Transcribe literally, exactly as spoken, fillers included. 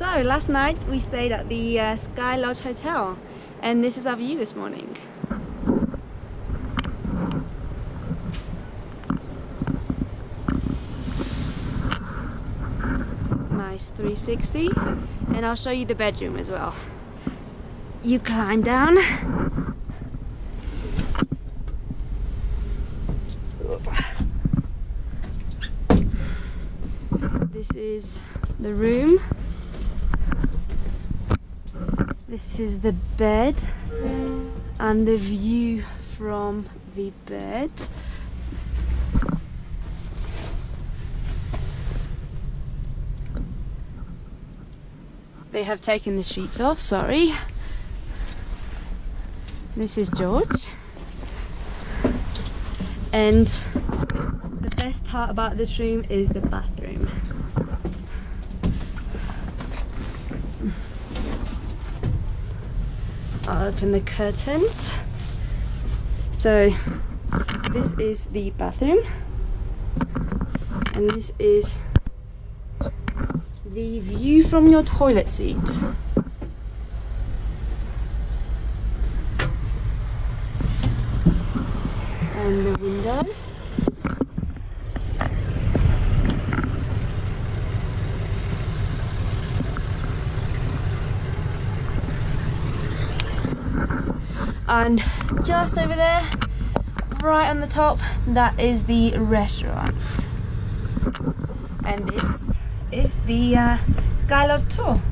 So last night we stayed at the uh, Sky Lodge Hotel, and this is our view this morning. Nice three sixty, and I'll show you the bedroom as well. You climb down. This is the room. This is the bed and the view from the bed. They have taken the sheets off, sorry. This is George. And the best part about this room is the bathroom. I'll open the curtains. So this is the bathroom, and this is the view from your toilet seat. And the window. And just over there, right on the top, that is the restaurant. And this is the uh, Sky Lodge tour.